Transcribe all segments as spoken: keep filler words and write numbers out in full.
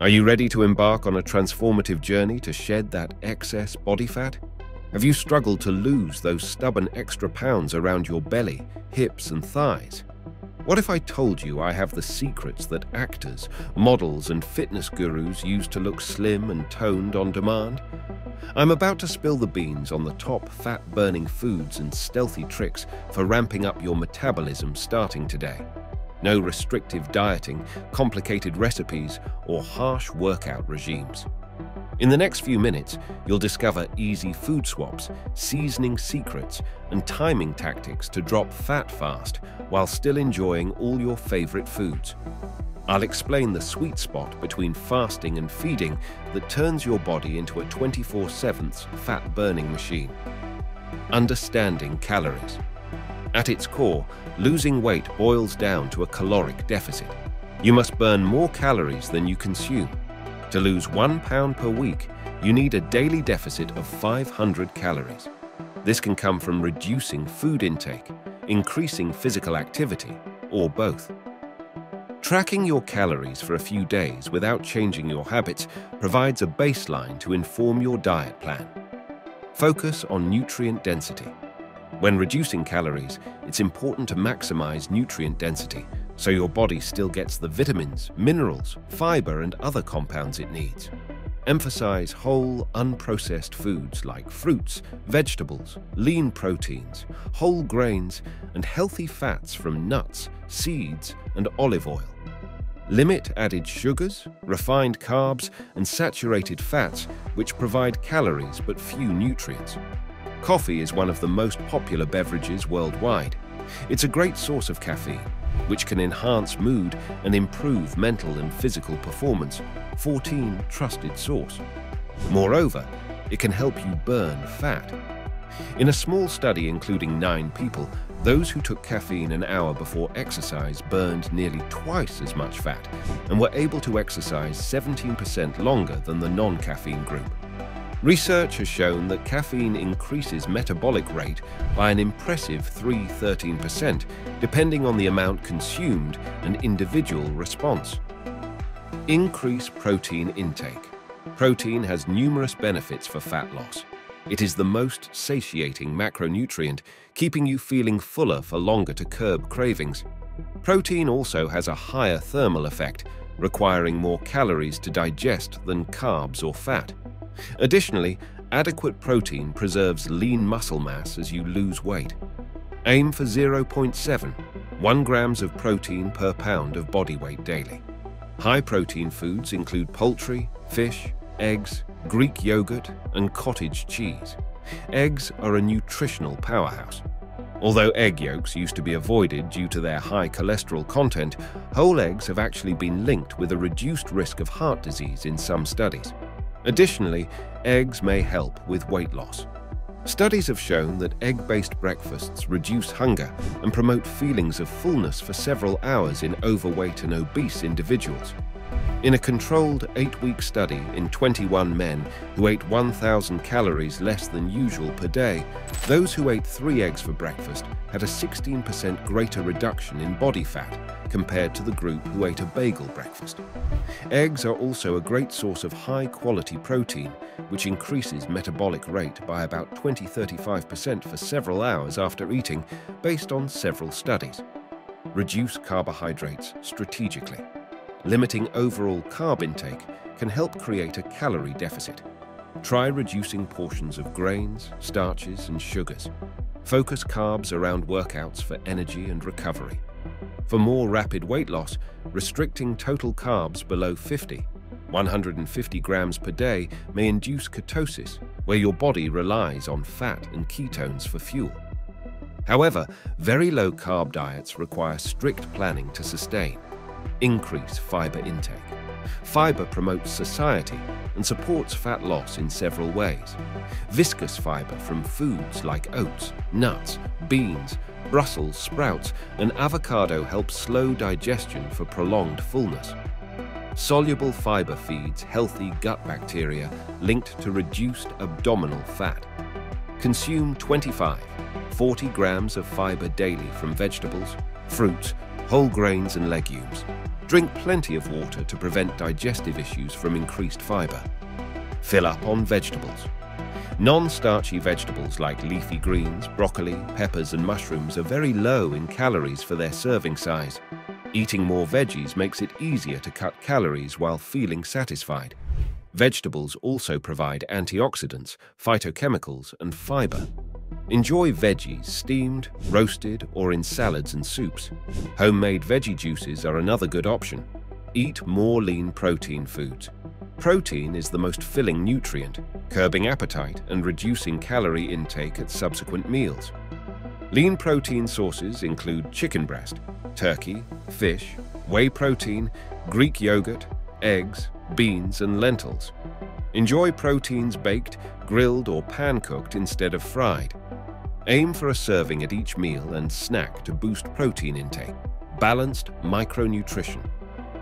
Are you ready to embark on a transformative journey to shed that excess body fat? Have you struggled to lose those stubborn extra pounds around your belly, hips, and thighs? What if I told you I have the secrets that actors, models, and fitness gurus use to look slim and toned on demand? I'm about to spill the beans on the top fat-burning foods and stealthy tricks for ramping up your metabolism starting today. No restrictive dieting, complicated recipes, or harsh workout regimes. In the next few minutes, you'll discover easy food swaps, seasoning secrets, and timing tactics to drop fat fast while still enjoying all your favorite foods. I'll explain the sweet spot between fasting and feeding that turns your body into a twenty-four seven fat-burning machine. Understanding calories. At its core, losing weight boils down to a caloric deficit. You must burn more calories than you consume. To lose one pound per week, you need a daily deficit of five hundred calories. This can come from reducing food intake, increasing physical activity, or both. Tracking your calories for a few days without changing your habits provides a baseline to inform your diet plan. Focus on nutrient density. When reducing calories, it's important to maximize nutrient density so your body still gets the vitamins, minerals, fiber, and other compounds it needs. Emphasize whole, unprocessed foods like fruits, vegetables, lean proteins, whole grains, and healthy fats from nuts, seeds, and olive oil. Limit added sugars, refined carbs, and saturated fats, which provide calories but few nutrients. Coffee is one of the most popular beverages worldwide. It's a great source of caffeine, which can enhance mood and improve mental and physical performance. fourteen Trusted source. Moreover, it can help you burn fat. In a small study including nine people, those who took caffeine an hour before exercise burned nearly twice as much fat and were able to exercise seventeen percent longer than the non-caffeine group. Research has shown that caffeine increases metabolic rate by an impressive three to thirteen percent, depending on the amount consumed and individual response. Increase protein intake. Protein has numerous benefits for fat loss. It is the most satiating macronutrient, keeping you feeling fuller for longer to curb cravings. Protein also has a higher thermal effect, requiring more calories to digest than carbs or fat. Additionally, adequate protein preserves lean muscle mass as you lose weight. Aim for zero point seven, one grams of protein per pound of body weight daily. High protein foods include poultry, fish, eggs, Greek yogurt, and cottage cheese. Eggs are a nutritional powerhouse. Although egg yolks used to be avoided due to their high cholesterol content, whole eggs have actually been linked with a reduced risk of heart disease in some studies. Additionally, eggs may help with weight loss. Studies have shown that egg-based breakfasts reduce hunger and promote feelings of fullness for several hours in overweight and obese individuals. In a controlled eight-week study in twenty-one men who ate one thousand calories less than usual per day, those who ate three eggs for breakfast had a sixteen percent greater reduction in body fat compared to the group who ate a bagel breakfast. Eggs are also a great source of high-quality protein, which increases metabolic rate by about twenty to thirty-five percent for several hours after eating, based on several studies. Reduce carbohydrates strategically. Limiting overall carb intake can help create a calorie deficit. Try reducing portions of grains, starches, and sugars. Focus carbs around workouts for energy and recovery. For more rapid weight loss, restricting total carbs below fifty, one hundred fifty grams per day may induce ketosis, where your body relies on fat and ketones for fuel. However, very low carb diets require strict planning to sustain. Increase fiber intake. Fiber promotes satiety and supports fat loss in several ways. Viscous fiber from foods like oats, nuts, beans, Brussels sprouts, and avocado helps slow digestion for prolonged fullness. Soluble fiber feeds healthy gut bacteria linked to reduced abdominal fat. Consume twenty-five to forty grams of fiber daily from vegetables, fruits, whole grains, and legumes. Drink plenty of water to prevent digestive issues from increased fiber. Fill up on vegetables. Non-starchy vegetables like leafy greens, broccoli, peppers and mushrooms are very low in calories for their serving size. Eating more veggies makes it easier to cut calories while feeling satisfied. Vegetables also provide antioxidants, phytochemicals and fiber. Enjoy veggies steamed, roasted or in salads and soups. Homemade veggie juices are another good option. Eat more lean protein foods. Protein is the most filling nutrient, curbing appetite and reducing calorie intake at subsequent meals. Lean protein sources include chicken breast, turkey, fish, whey protein, Greek yogurt, eggs, beans and lentils. Enjoy proteins baked, grilled or pan-cooked instead of fried. Aim for a serving at each meal and snack to boost protein intake. Balanced micronutrition.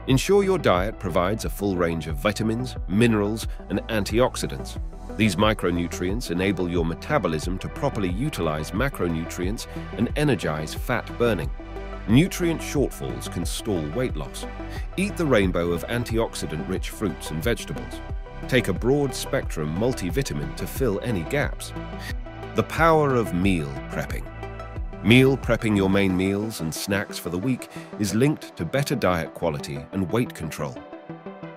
Ensure your diet provides a full range of vitamins, minerals, and antioxidants. These micronutrients enable your metabolism to properly utilize macronutrients and energize fat burning. Nutrient shortfalls can stall weight loss. Eat the rainbow of antioxidant-rich fruits and vegetables. Take a broad-spectrum multivitamin to fill any gaps. The power of meal prepping. Meal prepping your main meals and snacks for the week is linked to better diet quality and weight control.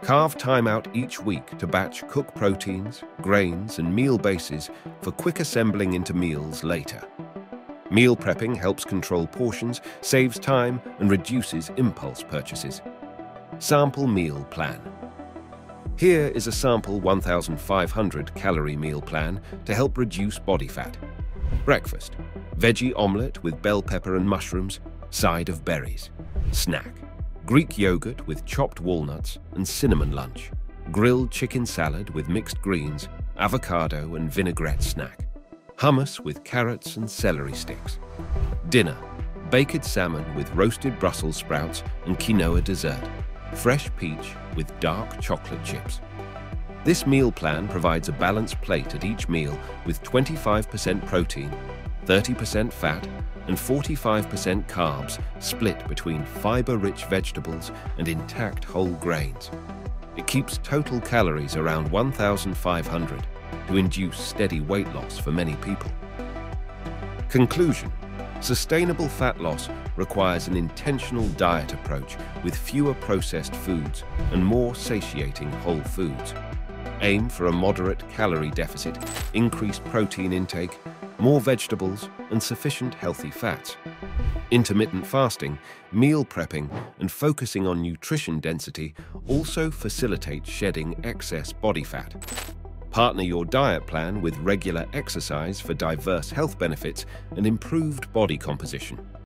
Carve time out each week to batch cook proteins, grains, and meal bases for quick assembling into meals later. Meal prepping helps control portions, saves time, and reduces impulse purchases. Sample meal plan. Here is a sample one thousand five hundred calorie meal plan to help reduce body fat. Breakfast. Veggie omelette with bell pepper and mushrooms, side of berries. Snack. Greek yogurt with chopped walnuts and cinnamon lunch. Grilled chicken salad with mixed greens, avocado and vinaigrette snack. Hummus with carrots and celery sticks. Dinner. Baked salmon with roasted Brussels sprouts and quinoa dessert. Fresh peach with dark chocolate chips. This meal plan provides a balanced plate at each meal with twenty-five percent protein, thirty percent fat and forty-five percent carbs split between fiber-rich vegetables and intact whole grains. It keeps total calories around one thousand five hundred to induce steady weight loss for many people. Conclusion: sustainable fat loss requires an intentional diet approach with fewer processed foods and more satiating whole foods. Aim for a moderate calorie deficit, increased protein intake, more vegetables, and sufficient healthy fats. Intermittent fasting, meal prepping, and focusing on nutrition density also facilitate shedding excess body fat. Partner your diet plan with regular exercise for diverse health benefits and improved body composition.